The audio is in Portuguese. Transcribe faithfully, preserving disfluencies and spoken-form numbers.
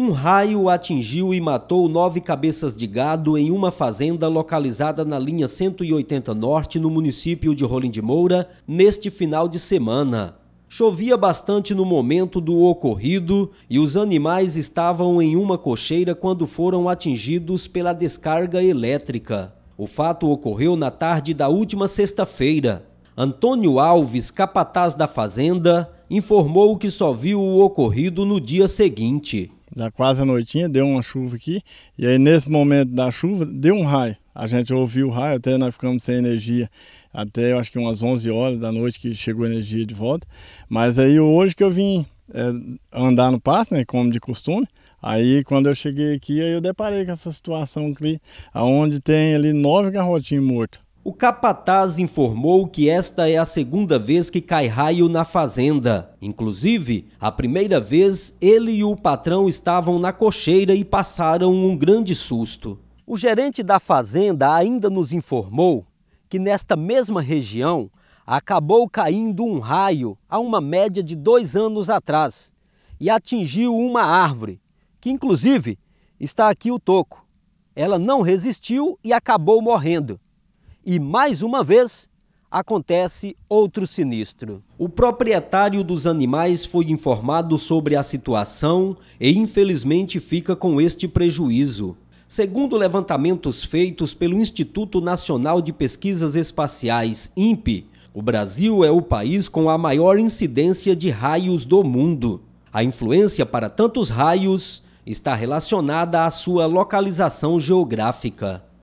Um raio atingiu e matou nove cabeças de gado em uma fazenda localizada na linha cento e oitenta Norte, no município de Rolim de Moura, neste final de semana. Chovia bastante no momento do ocorrido e os animais estavam em uma cocheira quando foram atingidos pela descarga elétrica. O fato ocorreu na tarde da última sexta-feira. Antônio Alves, capataz da fazenda, informou que só viu o ocorrido no dia seguinte. Já quase a noitinha, deu uma chuva aqui, e aí nesse momento da chuva, deu um raio. A gente ouviu o raio, até nós ficamos sem energia, até eu acho que umas onze horas da noite que chegou a energia de volta. Mas aí hoje que eu vim é, andar no pasto, né, como de costume, aí quando eu cheguei aqui, aí eu deparei com essa situação aqui, onde tem ali nove garrotinhos mortos. O capataz informou que esta é a segunda vez que cai raio na fazenda. Inclusive, a primeira vez, ele e o patrão estavam na cocheira e passaram um grande susto. O gerente da fazenda ainda nos informou que nesta mesma região acabou caindo um raio há uma média de dois anos atrás e atingiu uma árvore, que inclusive está aqui o toco. Ela não resistiu e acabou morrendo. E, mais uma vez, acontece outro sinistro. O proprietário dos animais foi informado sobre a situação e, infelizmente, fica com este prejuízo. Segundo levantamentos feitos pelo Instituto Nacional de Pesquisas Espaciais, INPE, o Brasil é o país com a maior incidência de raios do mundo. A influência para tantos raios está relacionada à sua localização geográfica.